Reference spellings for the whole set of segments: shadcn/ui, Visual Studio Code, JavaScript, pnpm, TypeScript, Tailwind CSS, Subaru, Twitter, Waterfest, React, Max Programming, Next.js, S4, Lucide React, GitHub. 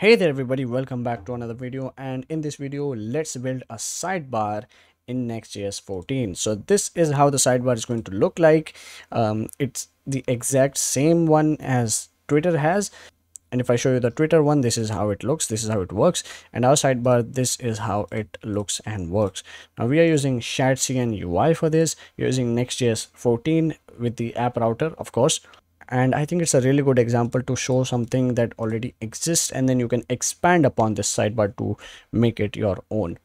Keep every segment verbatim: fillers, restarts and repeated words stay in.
Hey there everybody, welcome back to another video, and in this video let's build a sidebar in Next.js fourteen. So this is how the sidebar is going to look like. Um, it's the exact same one as Twitter has, and if I show you the Twitter one, this is how it looks, this is how it works, and our sidebar, this is how it looks and works. Now we are using shadcn U I for this, using Next.js fourteen with the app router of course. And I think it's a really good example to show something that already exists, and then you can expand upon this sidebar to make it your own.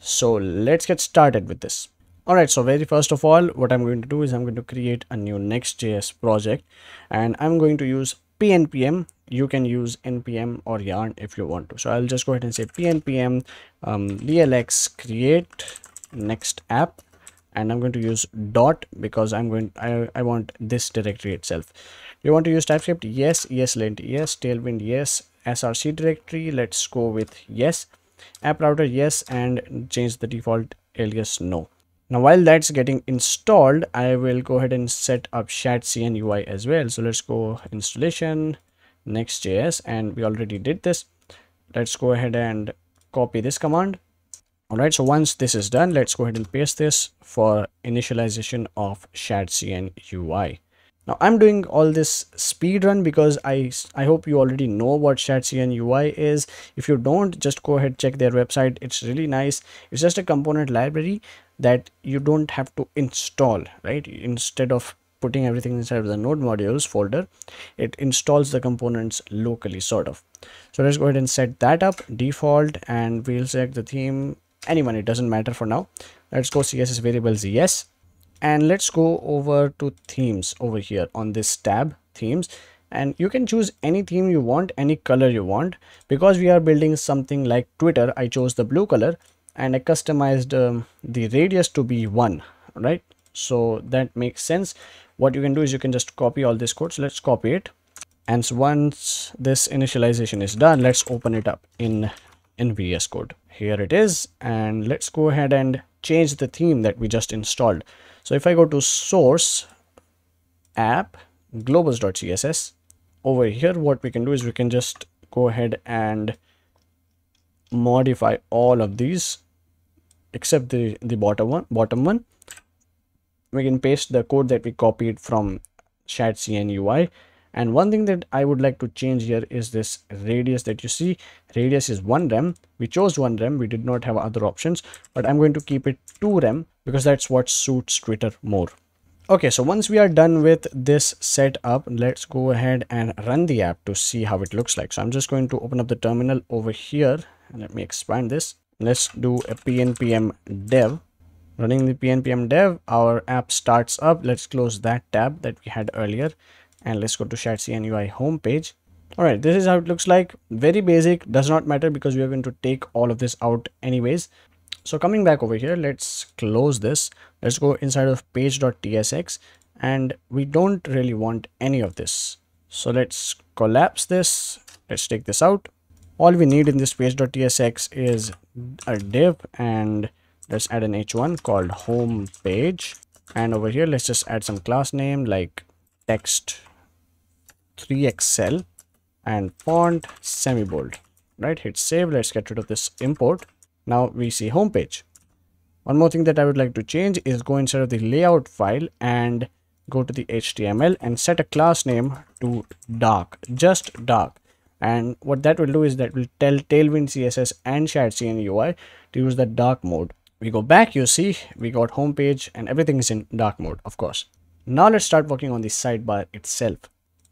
So let's get started with this. Alright, so very first of all, what I'm going to do is I'm going to create a new Next.js project, and I'm going to use P N P M. You can use N P M or yarn if you want to. So I'll just go ahead and say P N P M um, dlx create next app. And I'm going to use dot because I'm going I, I want this directory itself. You want to use TypeScript? Yes. Yes lint, yes. Tailwind, yes. S R C directory, let's go with yes. App router, yes, and change the default alias no. Now while that's getting installed, I will go ahead and set up shadcn U I as well. So let's go installation Next.js, and we already did this. Let's go ahead and copy this command. Alright, so once this is done, let's go ahead and paste this for initialization of shadcn U I. Now I'm doing all this speed run because I, I hope you already know what shadcn U I is. If you don't, just go ahead, check their website. It's really nice. It's just a component library that you don't have to install, right? Instead of putting everything inside of the node modules folder, it installs the components locally, sort of. So let's go ahead and set that up default, and we'll select the theme. Anyone, it doesn't matter for now. Let's go C S S variables, yes, and let's go over to themes over here on this tab, themes, and you can choose any theme you want, any color you want. Because we are building something like Twitter, I chose the blue color, and I customized um, the radius to be one, right? So that makes sense. What you can do is you can just copy all this code. So let's copy it, and so once this initialization is done, let's open it up in in V S Code. Here it is, and let's go ahead and change the theme that we just installed. So if I go to source app globals.css, over here what we can do is we can just go ahead and modify all of these except the the bottom one bottom one we can paste the code that we copied from shadcn U I. And one thing that I would like to change here is this radius that you see. Radius is one rem. We chose one rem. We did not have other options, but I'm going to keep it two rem because that's what suits Twitter more. Okay, so once we are done with this setup, let's go ahead and run the app to see how it looks like. So I'm just going to open up the terminal over here, and let me expand this. Let's do a P N P M dev. Running the P N P M dev, our app starts up. Let's close that tab that we had earlier. And let's go to shadcn U I homepage. All right, this is how it looks like. Very basic, does not matter because we are going to take all of this out anyways. So coming back over here, let's close this. Let's go inside of page.tsx, and we don't really want any of this. So let's collapse this. Let's take this out. All we need in this page.tsx is a div, and let's add an H one called homepage. And over here, let's just add some class name like text three X L and font semi bold, right? Hit save. Let's get rid of this import. Now we see homepage. One more thing that I would like to change is go inside of the layout file and go to the H T M L and set a class name to dark, just dark. And what that will do is that will tell Tailwind C S S and shadcn U I to use the dark mode. We go back, you see, we got homepage and everything is in dark mode, of course. Now let's start working on the sidebar itself.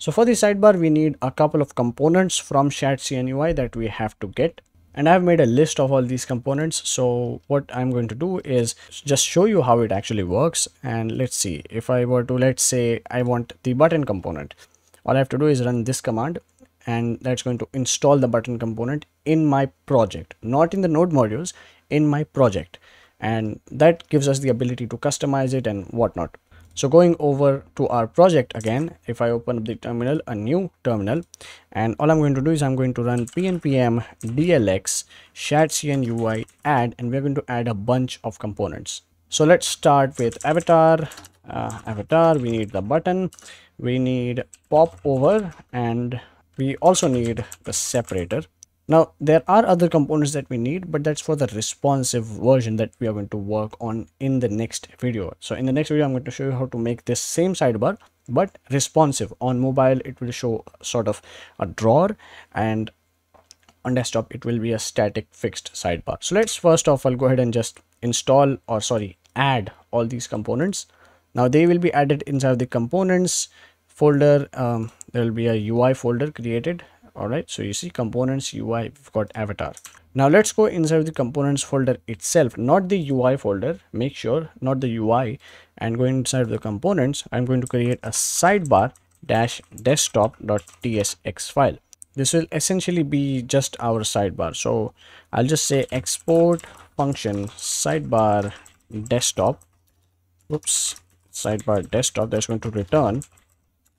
So for the sidebar, we need a couple of components from shadcn U I that we have to get. And I've made a list of all these components. So what I'm going to do is just show you how it actually works. And let's see, if I were to, let's say I want the button component. All I have to do is run this command, and that's going to install the button component in my project, not in the node modules, in my project. And that gives us the ability to customize it and whatnot. So going over to our project again, if I open up the terminal, a new terminal, and all I'm going to do is I'm going to run P N P M dlx shadcn U I add, and we're going to add a bunch of components. So let's start with avatar, uh, avatar, we need the button, we need pop over, and we also need the separator. Now, there are other components that we need, but that's for the responsive version that we are going to work on in the next video. So in the next video, I'm going to show you how to make this same sidebar, but responsive. On mobile, it will show sort of a drawer, and on desktop, it will be a static fixed sidebar. So let's first off, I'll go ahead and just install or sorry, add all these components. Now they will be added inside the components folder. Um, there will be a U I folder created. All right, so you see components, U I, we've got avatar. Now let's go inside the components folder itself, not the U I folder, make sure, not the U I, and go inside the components. I'm going to create a sidebar dash desktop.tsx file. This will essentially be just our sidebar. So I'll just say export function sidebar desktop. Oops, sidebar desktop, that's going to return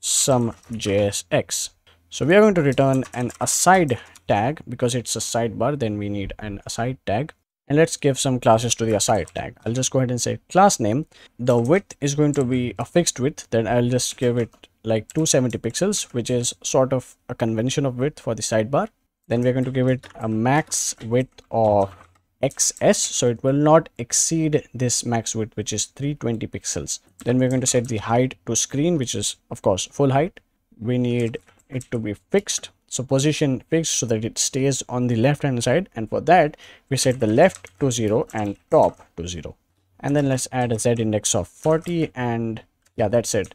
some J S X. So we are going to return an aside tag because it's a sidebar, then we need an aside tag. And let's give some classes to the aside tag. I'll just go ahead and say class name. The width is going to be a fixed width. Then I'll just give it like two hundred seventy pixels, which is sort of a convention of width for the sidebar. Then we're going to give it a max width of X S. So it will not exceed this max width, which is three hundred twenty pixels. Then we're going to set the height to screen, which is of course full height. We need it to be fixed, so position fixed so that it stays on the left hand side, and for that we set the left to zero and top to zero. And then let's add a Z index of forty, and yeah, that's it.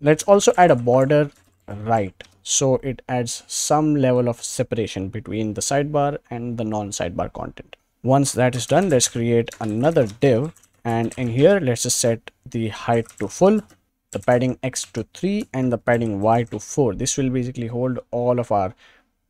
Let's also add a border right, so it adds some level of separation between the sidebar and the non-sidebar content. Once that is done, let's create another div, and in here let's just set the height to full, the padding X to three, and the padding Y to four. This will basically hold all of our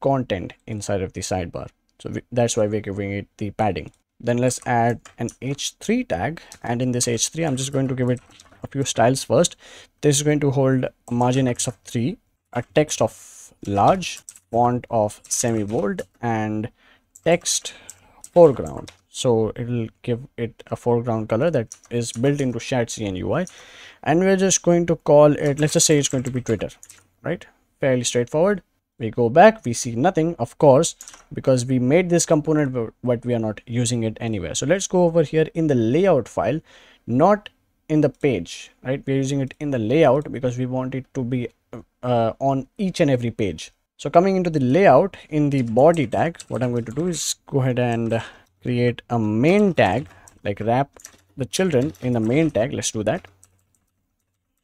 content inside of the sidebar. So we, that's why we're giving it the padding. Then let's add an H three tag, and in this H three, I'm just going to give it a few styles first. This is going to hold a margin X of three, a text of large, font of semi-bold, and text foreground. So it will give it a foreground color that is built into shadcn U I, and we're just going to call it, let's just say it's going to be Twitter, right? Fairly straightforward. We go back, we see nothing, of course, because we made this component, but we are not using it anywhere. So let's go over here in the layout file, not in the page, right? We're using it in the layout because we want it to be uh, on each and every page. So coming into the layout, in the body tag, what I'm going to do is go ahead and create a main tag, like wrap the children in the main tag. Let's do that.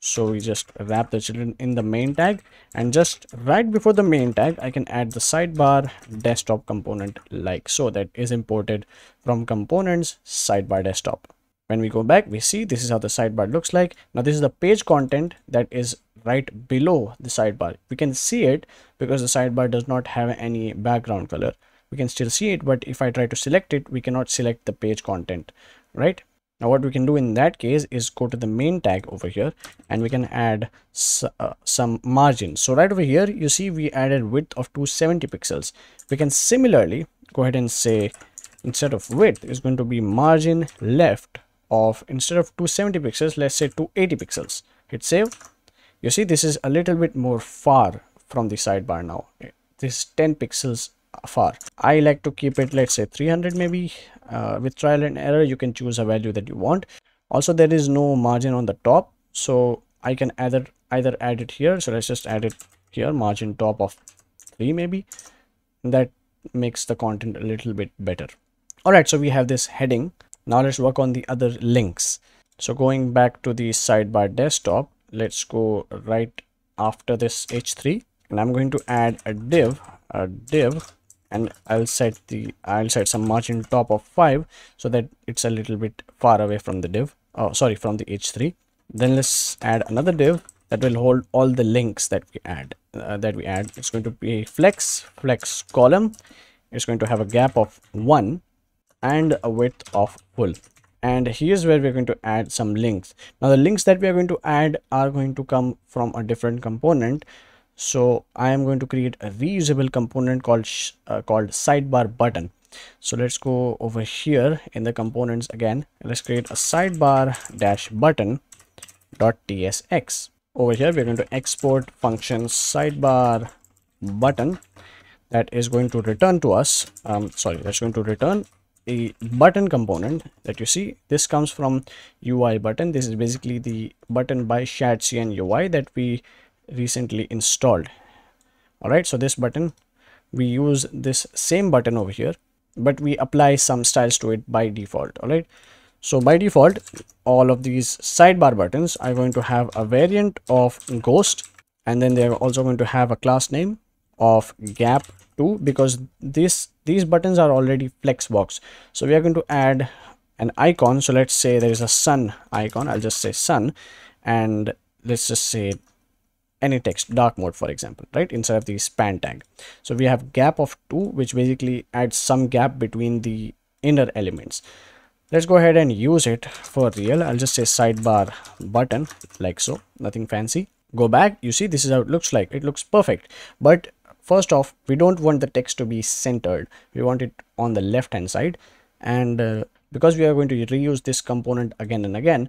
So we just wrap the children in the main tag, and just right before the main tag, I can add the sidebar desktop component like so, that is imported from components sidebar desktop. When we go back, we see this is how the sidebar looks like. Now this is the page content that is right below the sidebar. We can see it because the sidebar does not have any background color. We can still see it, but if I try to select it, we cannot select the page content, right? Now what we can do in that case is go to the main tag over here, and we can add uh, some margin. So right over here, you see we added width of two hundred seventy pixels. We can similarly go ahead and say, instead of width, it's going to be margin left of, instead of two hundred seventy pixels, let's say two hundred eighty pixels. Hit save. You see, this is a little bit more far from the sidebar now. This is ten pixels far. I like to keep it, let's say three hundred maybe. Uh, with trial and error, you can choose a value that you want. Also, there is no margin on the top, so I can either either add it here. So let's just add it here, margin top of three maybe. That makes the content a little bit better. All right, so we have this heading. Now let's work on the other links. So going back to the sidebar desktop, let's go right after this H three, and I'm going to add a div, a div. And I'll set the I'll set some margin top of five so that it's a little bit far away from the div. Oh, sorry, from the H three. Then let's add another div that will hold all the links that we add. Uh, that we add. It's going to be flex flex column. It's going to have a gap of one and a width of full. And here's where we're going to add some links. Now the links that we are going to add are going to come from a different component. So I am going to create a reusable component called uh, called sidebar button. So let's go over here in the components again. Let's create a sidebar dash button dot tsx. Over here, we're going to export function sidebar button. that is going to return to us, um, sorry, that's going to return a button component that you see. This comes from U I button. This is basically the button by shadcn U I that we recently installed. All right, so this button, we use this same button over here, but we apply some styles to it by default. All right, so by default, all of these sidebar buttons are going to have a variant of ghost, and then they're also going to have a class name of gap two, because this these buttons are already flexbox. So we are going to add an icon. So let's say there is a sun icon. I'll just say sun, and let's just say any text, dark mode, for example, right, instead of the span tag. So we have gap of two, which basically adds some gap between the inner elements. Let's go ahead and use it for real. I'll just say sidebar button, like so, nothing fancy. Go back. You see, this is how it looks like. It looks perfect. But first off, we don't want the text to be centered. We want it on the left hand side. And uh, because we are going to reuse this component again and again,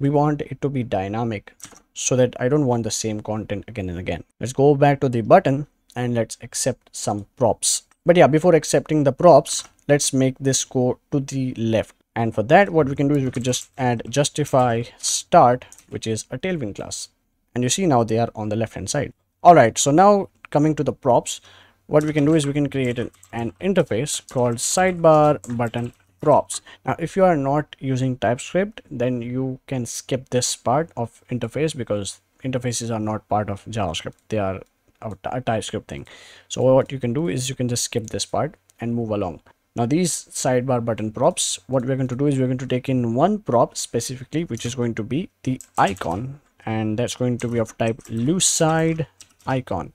we want it to be dynamic, so that I don't want the same content again and again. Let's go back to the button and let's accept some props. But yeah, before accepting the props, let's make this go to the left. And for that, what we can do is we could just add justify start, which is a Tailwind class. And you see now they are on the left hand side. All right, so now coming to the props, what we can do is we can create an, an interface called sidebar button props. Now, if you are not using TypeScript, then you can skip this part of interface, because interfaces are not part of JavaScript. They are a TypeScript thing. So what you can do is you can just skip this part and move along. Now, these sidebar button props, what we're going to do is we're going to take in one prop specifically, which is going to be the icon. And that's going to be of type Lucide icon.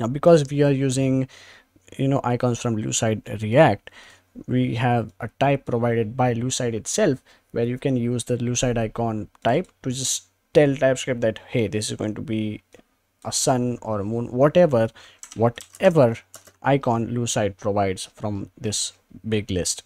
Now, because we are using, you know, icons from Lucide React, we have a type provided by Lucide itself, where you can use the Lucide icon type to just tell TypeScript that, hey, this is going to be a sun or a moon, whatever, whatever icon Lucide provides from this big list.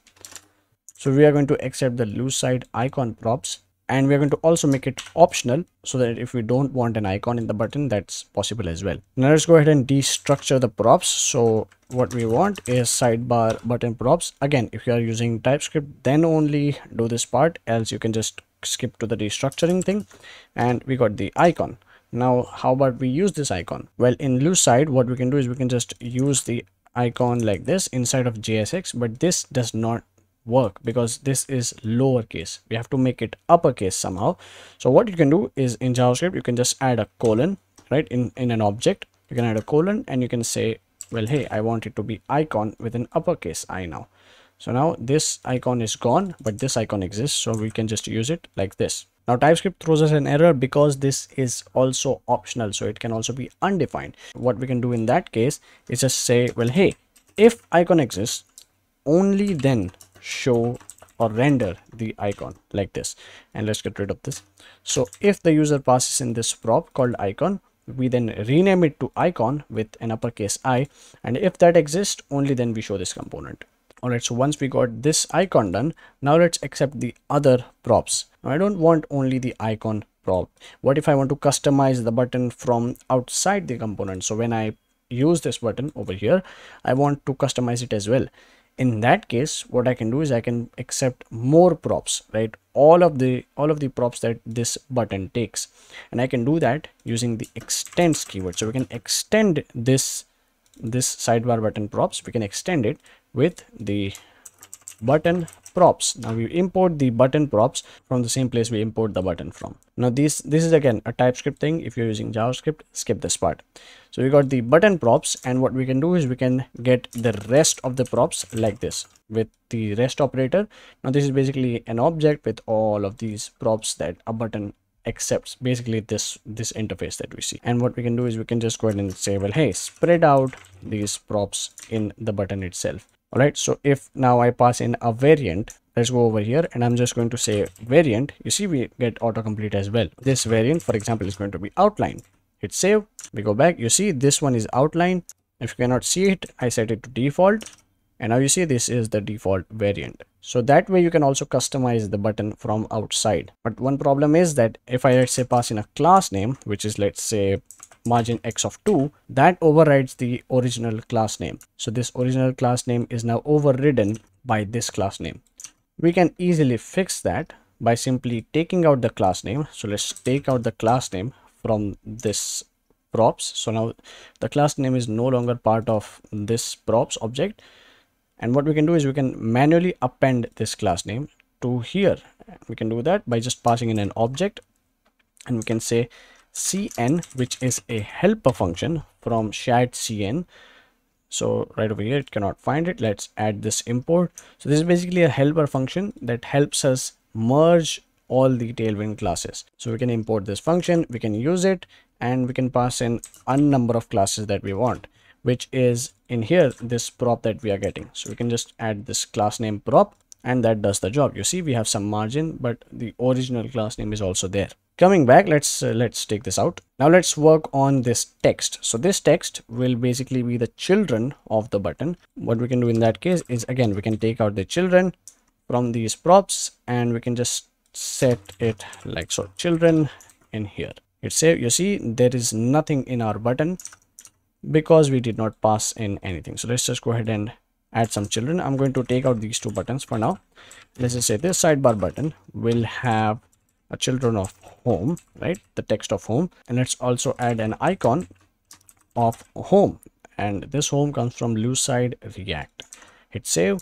So we are going to accept the Lucide icon props. And we're going to also make it optional, so that if we don't want an icon in the button, that's possible as well. Now let's go ahead and destructure the props. So what we want is sidebar button props. Again, if you are using TypeScript, then only do this part, else you can just skip to the destructuring thing. And we got the icon. Now, how about we use this icon? Well, in Lucide, what we can do is we can just use the icon like this inside of J S X, but this does not work because this is lowercase. We have to make it uppercase somehow. So what you can do is in JavaScript, you can just add a colon, right? In, in an object, you can add a colon and you can say, well, hey, I want it to be icon with an uppercase I now. So now this icon is gone, but this icon exists. So we can just use it like this. Now TypeScript throws us an error because this is also optional. So it can also be undefined. What we can do in that case is just say, well, hey, if icon exists, only then show or render the icon like this. And let's get rid of this. So if the user passes in this prop called icon, we then rename it to icon with an uppercase I, and if that exists, only then we show this component. All right, so once we got this icon done, now let's accept the other props. Now, I don't want only the icon prop. What if I want to customize the button from outside the component? So when I use this button over here, I want to customize it as well. In that case, what I can do is I can accept more props, right? All of the all of the props that this button takes, and I can do that using the extends keyword. So we can extend this this sidebar button props. We can extend it with the button props. Now we import the button props from the same place we import the button from. Now this this is again a TypeScript thing. If you're using JavaScript, skip this part. So we got the button props, and what we can do is we can get the rest of the props like this with the rest operator. Now this is basically an object with all of these props that a button accepts, basically this this interface that we see. And what we can do is we can just go ahead and say, well, hey, spread out these props in the button itself. All right, so if now I pass in a variant, let's go over here and I'm just going to say variant. You see, we get autocomplete as well. This variant, for example, is going to be outline. Hit save. We go back. You see, this one is outline. If you cannot see it, I set it to default. And now you see, this is the default variant. So that way you can also customize the button from outside. But one problem is that if I, let's say, pass in a class name, which is, let's say, margin x of two, that overrides the original class name. So this original class name is now overridden by this class name. We can easily fix that by simply taking out the class name. So let's take out the class name from this props. So now the class name is no longer part of this props object. And what we can do is we can manually append this class name to here. We can do that by just passing in an object, and we can say cn, which is a helper function from shadcn. So right over here, it cannot find it. Let's add this import. So this is basically a helper function that helps us merge all the Tailwind classes. So we can import this function, we can use it, and we can pass in n number of classes that we want, which is in here this prop that we are getting. So we can just add this class name prop, and that does the job. You see, we have some margin, but the original class name is also there. Coming back, let's uh, let's take this out. Now let's work on this text. So this text will basically be the children of the button. What we can do in that case is, again, we can take out the children from these props, and we can just set it like so, children in here. It's safe. You see, there is nothing in our button because we did not pass in anything. So let's just go ahead and add some children. I'm going to take out these two buttons for now. Let's just say this sidebar button will have a children of home, right? The text of home. And let's also add an icon of home. And this home comes from Lucide React. Hit save.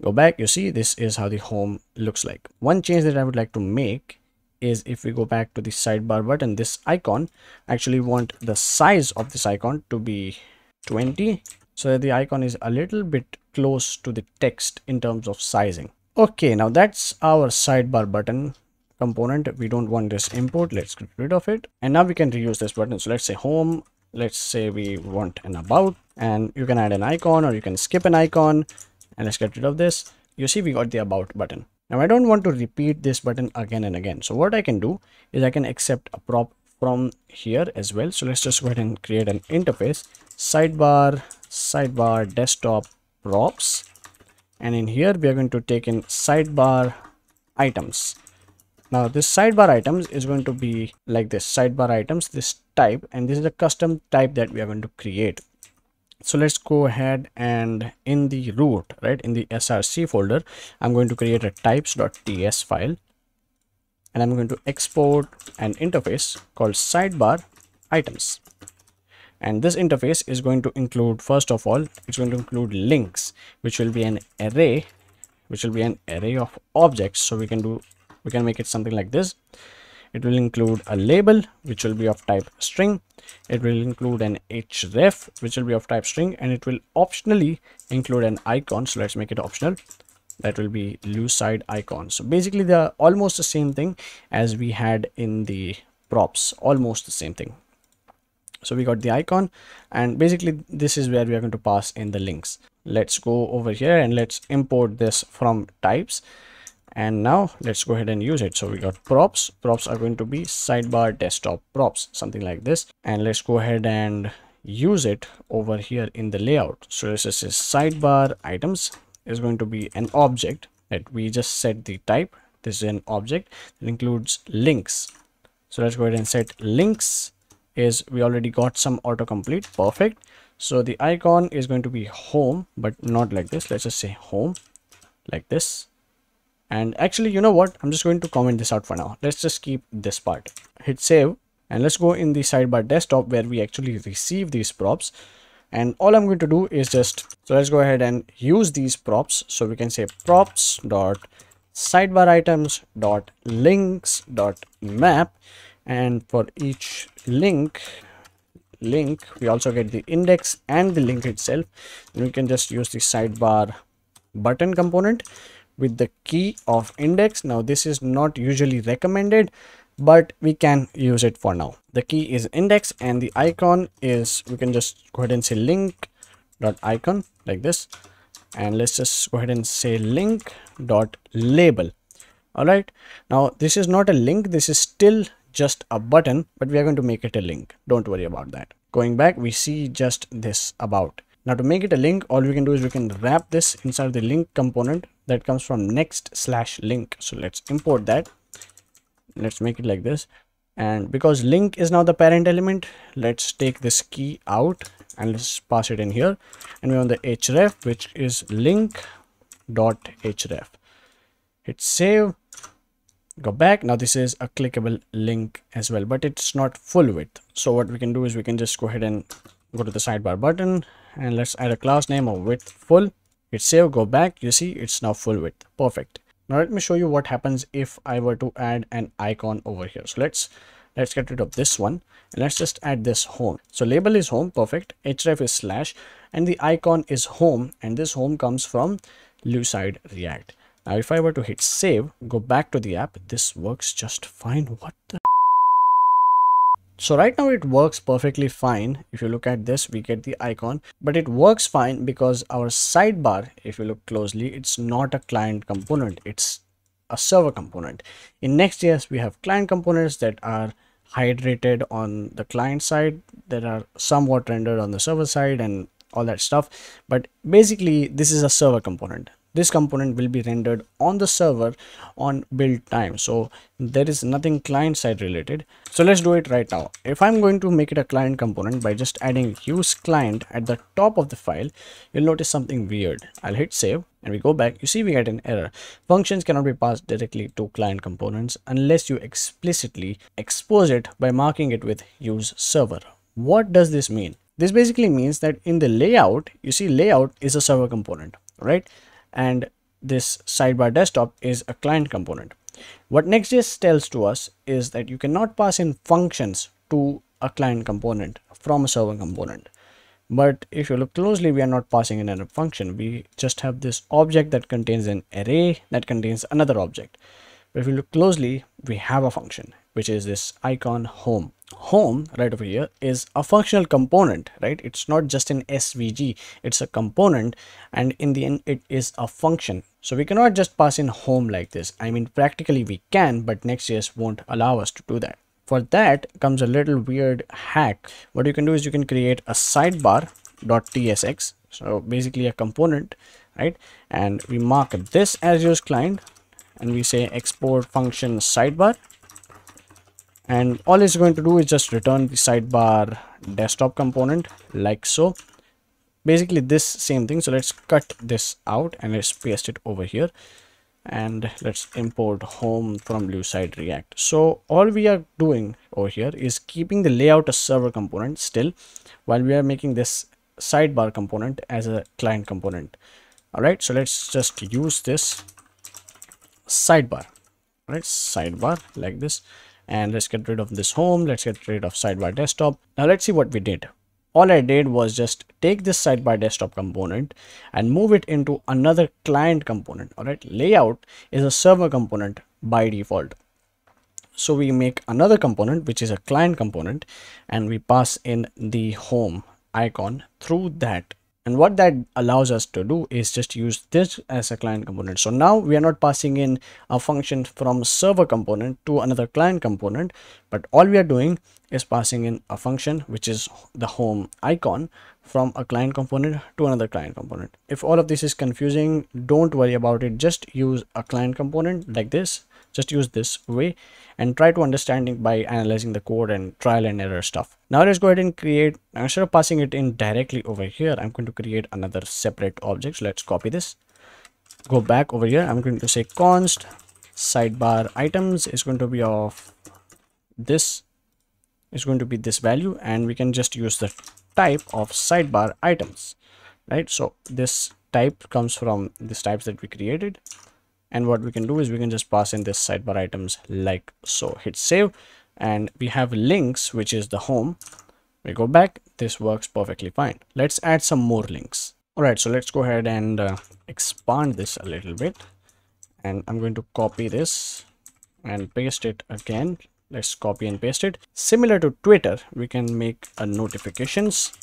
Go back. You see, this is how the home looks like. One change that I would like to make is, if we go back to the sidebar button, this icon, actually want the size of this icon to be twenty, so that the icon is a little bit close to the text in terms of sizing. Okay, now that's our sidebar button component. We don't want this import. Let's get rid of it. And now we can reuse this button. So let's say home, let's say we want an about, and you can add an icon or you can skip an icon. And let's get rid of this. You see, we got the about button. Now I don't want to repeat this button again and again. So what I can do is I can accept a prop from here as well. So let's just go ahead and create an interface, sidebar, sidebar, desktop, props. And in here, we are going to take in sidebar items. Now this sidebar items is going to be like this, sidebar items, this type, and this is a custom type that we are going to create. So let's go ahead and in the root, right, in the src folder, I'm going to create a types.ts file, and I'm going to export an interface called sidebar items. And this interface is going to include, first of all, it's going to include links, which will be an array, which will be an array of objects. So we can do, we can make it something like this. It will include a label, which will be of type string. It will include an href, which will be of type string, and it will optionally include an icon. So let's make it optional. That will be Lucide icon. So basically, they are almost the same thing as we had in the props, almost the same thing. So we got the icon, and basically this is where we are going to pass in the links. Let's go over here and let's import this from types. And now let's go ahead and use it. So we got props. Props are going to be sidebar desktop props, something like this. And let's go ahead and use it over here in the layout. So this is sidebar items is going to be an object that we just set the type. This is an object that includes links. So let's go ahead and set links is, we already got some autocomplete. Perfect. So the icon is going to be home, but not like this. Let's just say home like this. And actually, you know what? I'm just going to comment this out for now. Let's just keep this part. Hit save. And let's go in the sidebar desktop where we actually receive these props. And all I'm going to do is just, so let's go ahead and use these props. So we can say props dot sidebar items dot links dot map. And for each link, link, we also get the index and the link itself. And we can just use the sidebar button component with the key of index. Now this is not usually recommended, but we can use it for now. The key is index, and the icon is, we can just go ahead and say link dot icon like this. And let's just go ahead and say link dot label. All right, now this is not a link, this is still just a button, but we are going to make it a link. Don't worry about that. Going back, we see just this about. Now to make it a link, all we can do is we can wrap this inside the link component that comes from next slash link. So let's import that. Let's make it like this. And because link is now the parent element, let's take this key out and let's pass it in here. And we want the href, which is link dot href. Hit save, go back. Now this is a clickable link as well, but it's not full width. So what we can do is we can just go ahead and go to the sidebar button and let's add a class name of width full. Hit save, go back. You see, it's now full width. Perfect. Now let me show you what happens if I were to add an icon over here. So let's let's get rid of this one and let's just add this home. So label is home, perfect. Href is slash and the icon is home, and this home comes from Lucide React. Now if I were to hit save, go back to the app, this works just fine. What the? So right now it works perfectly fine. If you look at this, we get the icon, but it works fine because our sidebar, if you look closely, it's not a client component, it's a server component. In Next.js, we have client components that are hydrated on the client side, that are somewhat rendered on the server side and all that stuff. But basically, this is a server component. This component will be rendered on the server on build time. So there is nothing client side related. So let's do it right now. If I'm going to make it a client component by just adding use client at the top of the file, you'll notice something weird. I'll hit save and we go back. You see, we get an error. Functions cannot be passed directly to client components unless you explicitly expose it by marking it with use server. What does this mean? This basically means that in the layout, you see layout is a server component, right? And this sidebar desktop is a client component. What Next.js tells to us is that you cannot pass in functions to a client component from a server component. But if you look closely, we are not passing in a function. We just have this object that contains an array that contains another object. But if you look closely, we have a function, which is this icon home. Home right over here is a functional component, right? It's not just an S V G, it's a component, and in the end it is a function. So we cannot just pass in home like this. I mean, practically we can, but Next.js won't allow us to do that. For that comes a little weird hack. What you can do is you can create a sidebar.tsx, so basically a component, right? And we mark this as use client and we say export function sidebar. And all it's going to do is just return the sidebar desktop component like so. Basically this same thing. So let's cut this out and let's paste it over here. And let's import home from Lucide React. So all we are doing over here is keeping the layout a server component still, while we are making this sidebar component as a client component. All right. So let's just use this sidebar, right? Sidebar like this. And let's get rid of this home. Let's get rid of sidebar desktop. Now let's see what we did. All I did was just take this sidebar desktop component and move it into another client component. All right. Layout is a server component by default. So we make another component, which is a client component, and we pass in the home icon through that. And what that allows us to do is just use this as a client component. So now we are not passing in a function from server component to another client component, but all we are doing is passing in a function, which is the home icon, from a client component to another client component. If all of this is confusing, don't worry about it. Just use a client component like this. Just use this way and try to understand it by analyzing the code and trial and error stuff. Now let's go ahead and create, instead of passing it in directly over here, I'm going to create another separate object. So let's copy this, go back over here. I'm going to say const sidebar items is going to be of this, is going to be this value, and we can just use the type of sidebar items, right? So this type comes from these types that we created. And what we can do is we can just pass in this sidebar items like so. Hit save and we have links, which is the home. We go back. This works perfectly fine. Let's add some more links. All right. So let's go ahead and uh, expand this a little bit. And I'm going to copy this and paste it again. Let's copy and paste it. Similar to Twitter, we can make a notifications.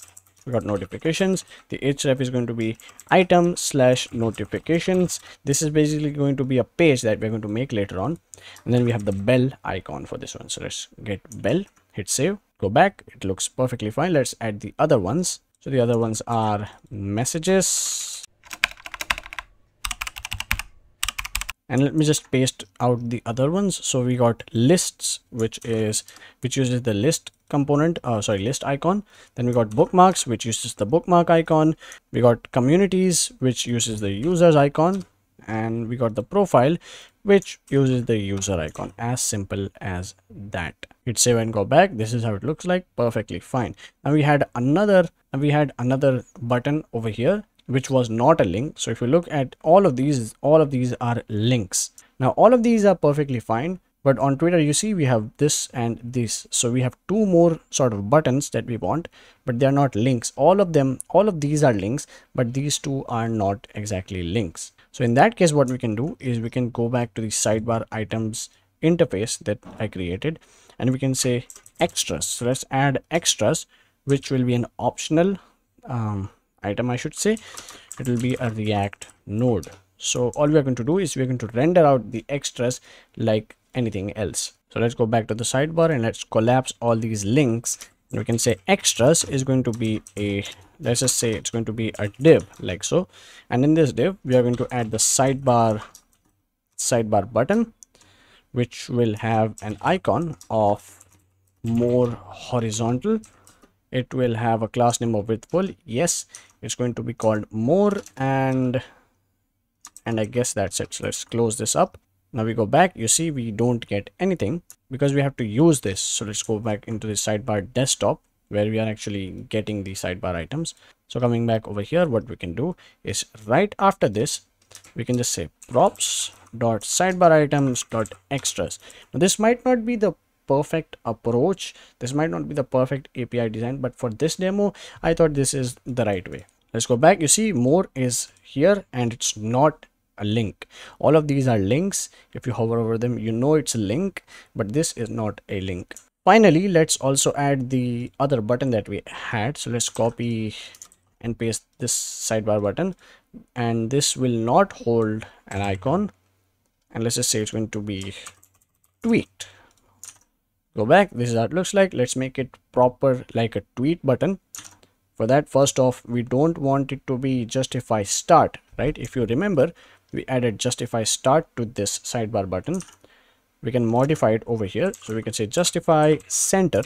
We got notifications. The href is going to be item slash notifications. This is basically going to be a page that we're going to make later on. And then we have the bell icon for this one. So let's get bell, hit save, go back. It looks perfectly fine. Let's add the other ones. So the other ones are messages And let me just paste out the other ones. So we got lists, which is which uses the list component, uh, sorry, list icon. Then we got bookmarks, which uses the bookmark icon. We got communities, which uses the users icon. And we got the profile, which uses the user icon. As simple as that. Hit save and go back. This is how it looks like. Perfectly fine. Now we had another, we had another button over here, which was not a link. So if you look at all of these, all of these are links. Now all of these are perfectly fine, but on Twitter, you see we have this and this. So we have two more sort of buttons that we want, but they're not links. All of them, all of these are links, but these two are not exactly links. So in that case, what we can do is we can go back to the sidebar items interface that I created, and we can say extras. So let's add extras, which will be an optional um, item, I should say. It will be a React node. So all we are going to do is we're going to render out the extras like anything else. So let's go back to the sidebar and let's collapse all these links. And we can say extras is going to be a, let's just say it's going to be a div like so. And in this div, we are going to add the sidebar sidebar button, which will have an icon of more horizontal. It will have a class name of widthful. Yes, it's going to be called more, and and I guess that's it. So let's close this up. Now we go back, you see we don't get anything because we have to use this. So let's go back into the sidebar desktop where we are actually getting the sidebar items. So coming back over here, what we can do is right after this, we can just say props dot sidebar items dot extras. Now this might not be the perfect approach. This might not be the perfect A P I design, but for this demo, I thought this is the right way. Let's go back. You see more is here and it's not a link. All of these are links. If you hover over them, you know it's a link, but this is not a link. Finally, let's also add the other button that we had. So let's copy and paste this sidebar button, and this will not hold an icon. And let's just say it's going to be tweet. Go back. This is how it looks like. Let's make it proper like a tweet button. For that, first off, we don't want it to be justify start, right? If you remember, we added justify start to this sidebar button. We can modify it over here. So we can say justify center.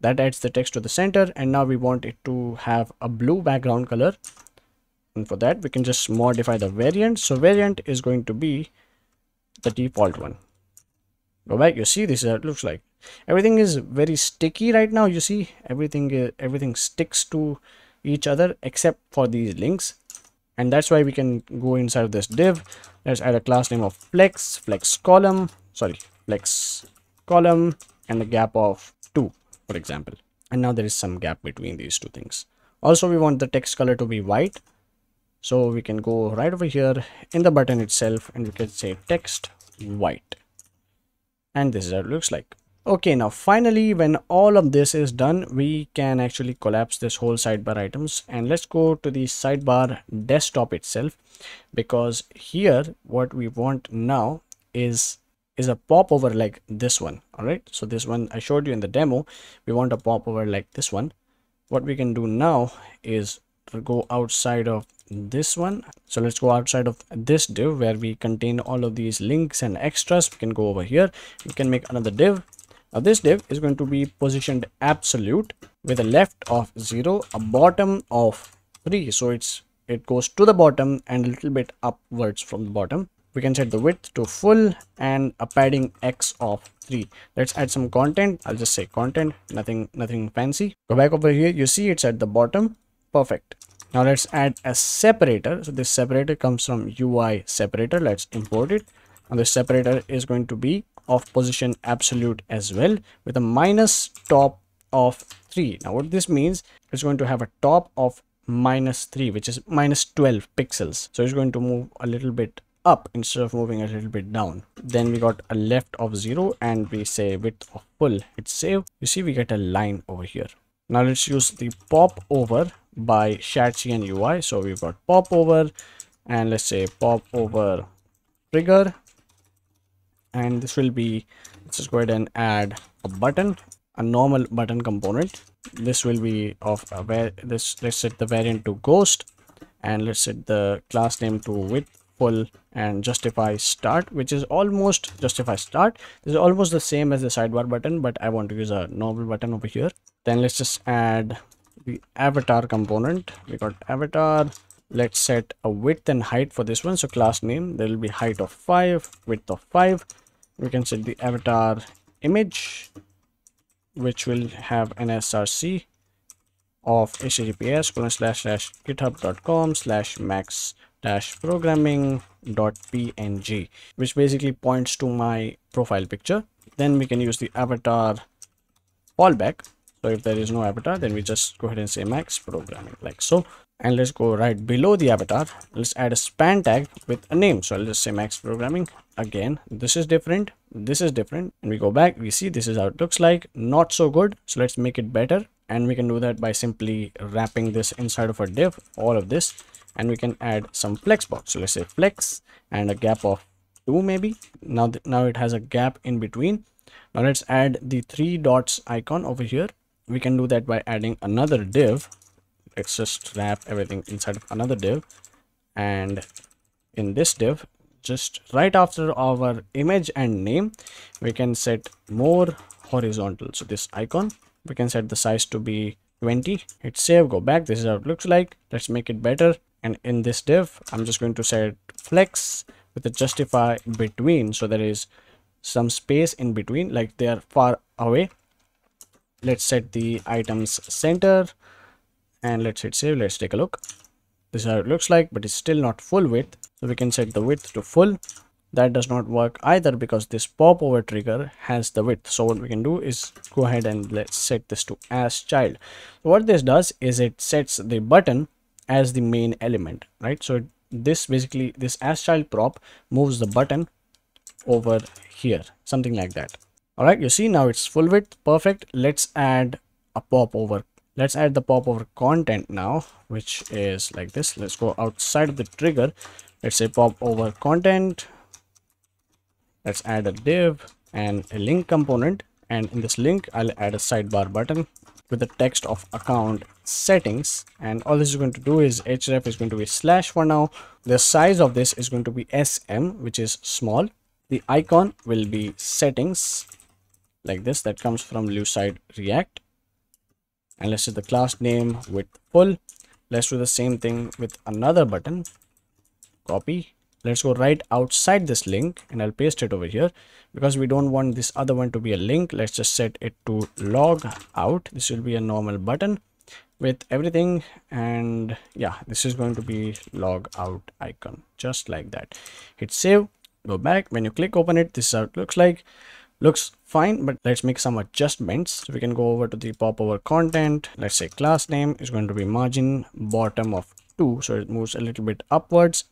That adds the text to the center. And now we want it to have a blue background color. And for that, we can just modify the variant. So variant is going to be the default one. Go back, you see this is how it looks like. Everything is very sticky right now. You see everything everything sticks to each other except for these links, and that's why we can go inside of this div. Let's add a class name of flex flex column sorry flex column and a gap of two, for example. And now there is some gap between these two things. Also, we want the text color to be white, so we can go right over here in the button itself and we can say text white. And this is how it looks like. Okay, now finally, when all of this is done, we can actually collapse this whole sidebar items. And let's go to the sidebar desktop itself, because here what we want now is is a popover like this one. All right, so this one I showed you in the demo, we want a popover like this one. What we can do now is go outside of this one. So let's go outside of this div where we contain all of these links and extras. We can go over here, we can make another div. Now this div is going to be positioned absolute with a left of zero, a bottom of three, so it's it goes to the bottom and a little bit upwards from the bottom. We can set the width to full and a padding x of three. Let's add some content. I'll just say content, nothing nothing fancy. Go back over here, you see it's at the bottom. Perfect. Now let's add a separator. So this separator comes from U I separator. Let's import it. And the separator is going to be of position absolute as well with a minus top of three. Now what this means, it's going to have a top of minus three, which is minus twelve pixels. So it's going to move a little bit up instead of moving a little bit down. Then we got a left of zero and we say width of full. Hit save. You see we get a line over here. Now let's use the popover by shadcn/ui. So we've got popover, and let's say popover trigger, and this will be, let's just go ahead and add a button, a normal button component. This will be of a where this let's set the variant to ghost, and let's set the class name to width pull and justify start, which is almost justify start. This is almost the same as the sidebar button, but I want to use a normal button over here. Then let's just add the avatar component. We got avatar. Let's set a width and height for this one. So class name, there will be height of five, width of five. We can set the avatar image, which will have an S R C of https colon slash slash github.com slash max dash programming dot png, which basically points to my profile picture. Then we can use the avatar fallback. So if there is no avatar, then we just go ahead and say max programming like so. And let's go right below the avatar. Let's add a span tag with a name. So I'll just say max programming. Again, this is different. This is different. And we go back. We see this is how it looks like. Not so good. So let's make it better. And we can do that by simply wrapping this inside of a div, all of this. And we can add some flex box. So let's say flex and a gap of two maybe. Now, now it has a gap in between. Now let's add the three dots icon over here. We can do that by adding another div. Let's just wrap everything inside of another div, and in this div, just right after our image and name, we can set more horizontal. So this icon, we can set the size to be twenty. Hit save, go back. This is how it looks like. Let's make it better. And in this div, I'm just going to set flex with a justify between, so there is some space in between, like they are far away. Let's set the items center and let's hit save. Let's take a look. This is how it looks like, but it's still not full width. So we can set the width to full. That does not work either because this popover trigger has the width. So what we can do is go ahead and let's set this to as child. So what this does is it sets the button as the main element, right? So this basically, this as child prop moves the button over here, something like that. All right, you see now it's full width. Perfect. Let's add a popover. Let's add the popover content now, which is like this. Let's go outside of the trigger. Let's say popover content. Let's add a div and a link component. And in this link, I'll add a sidebar button with the text of account settings. And all this is going to do is href is going to be slash for now. The size of this is going to be S M, which is small. The icon will be settings. Like this, that comes from Lucide React. And let's set the class name with full. Let's do the same thing with another button. Copy. Let's go right outside this link and I'll paste it over here because we don't want this other one to be a link. Let's just set it to log out. This will be a normal button with everything. And yeah, this is going to be log out icon, just like that. Hit save, go back. When you click open it, this is how it looks like. Looks fine, but let's make some adjustments. So we can go over to the popover content. Let's say class name is going to be margin bottom of two. So it moves a little bit upwards.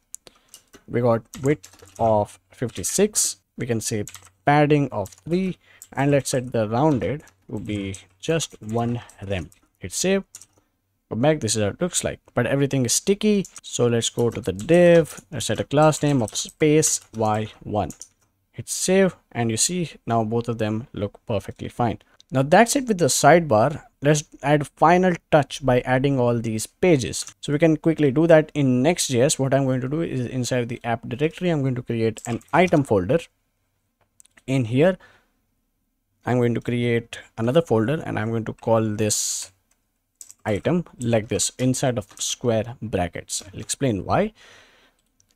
We got width of fifty-six. We can say padding of three. And let's set the rounded to be just one rem. Hit save. Go back. This is how it looks like. But everything is sticky. So let's go to the div. Let's set a class name of space y one. Hit save and you see now both of them look perfectly fine. Now that's it with the sidebar. Let's add final touch by adding all these pages. So we can quickly do that in Next.js. What I'm going to do is inside the app directory, I'm going to create an item folder. In here, I'm going to create another folder and I'm going to call this item like this inside of square brackets. I'll explain why.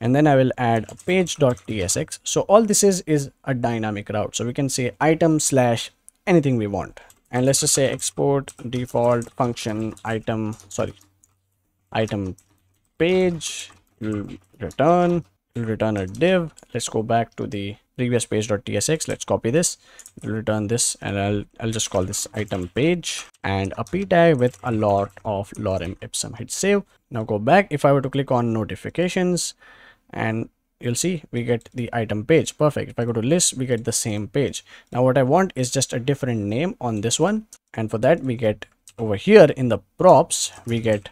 And then I will add a page.tsx. So all this is is a dynamic route. So we can say item slash anything we want. And let's just say export default function item, sorry, item page, will return, will return a div. Let's go back to the previous page.tsx. Let's copy this, we'll return this, and I'll, I'll just call this item page and a p tag with a lot of lorem ipsum. Hit save. Now go back. If I were to click on notifications, and you'll see we get the item page. Perfect. If I go to list, we get the same page. Now what I want is just a different name on this one. And for that we get over here in the props, we get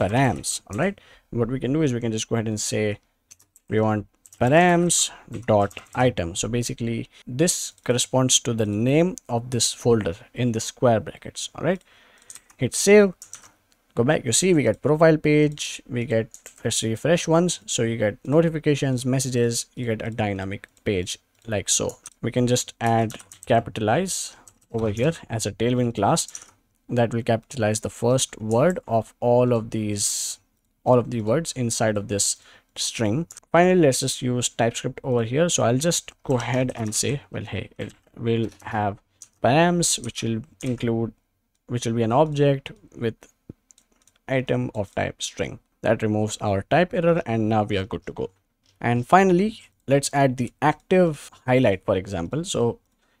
params. All right. What we can do is we can just go ahead and say we want params dot item. So basically this corresponds to the name of this folder in the square brackets. All right. Hit save. go back, you see we get profile page, we get, let's refresh once. So you get notifications, messages, you get a dynamic page like so. We can just add capitalize over here as a Tailwind class that will capitalize the first word of all of these, all of the words inside of this string. Finally, let's just use TypeScript over here. So I'll just go ahead and say, well, hey, it will have params, which will include, which will be an object with item of type string. That removes our type error, and now we are good to go. And finally, let's add the active highlight, for example. So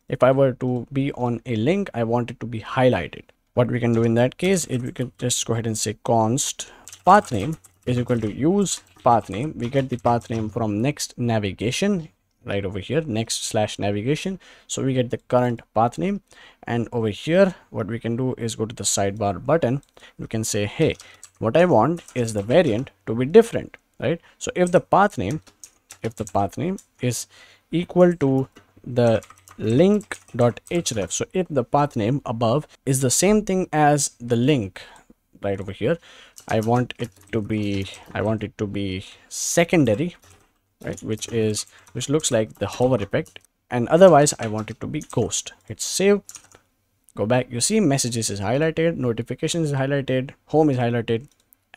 if I were to be on a link, I want it to be highlighted. What we can do in that case is we can just go ahead and say const path name is equal to use path name. We get the path name from next navigation right over here, next slash navigation. So we get the current path name, and over here what we can do is go to the sidebar button. You can say, hey, what I want is the variant to be different, right? So if the path name, if the path name is equal to the link.href, so if the path name above is the same thing as the link right over here, I want it to be, I want it to be secondary, right, which is, which looks like the hover effect, and otherwise I want it to be ghost. Hit save, go back, you see messages is highlighted, notifications is highlighted, home is highlighted.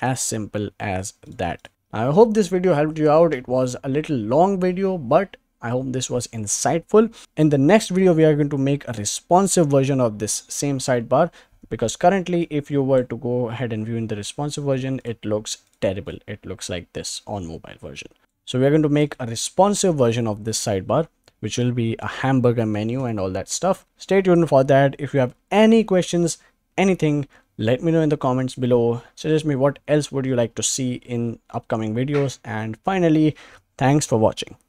As simple as that. I hope this video helped you out. It was a little long video, but I hope this was insightful. In the next video, we are going to make a responsive version of this same sidebar, because currently if you were to go ahead and view in the responsive version, it looks terrible. It looks like this on mobile version. So we are going to make a responsive version of this sidebar, which will be a hamburger menu and all that stuff. Stay tuned for that. If you have any questions, anything, let me know in the comments below. Suggest me what else would you like to see in upcoming videos. And finally, thanks for watching.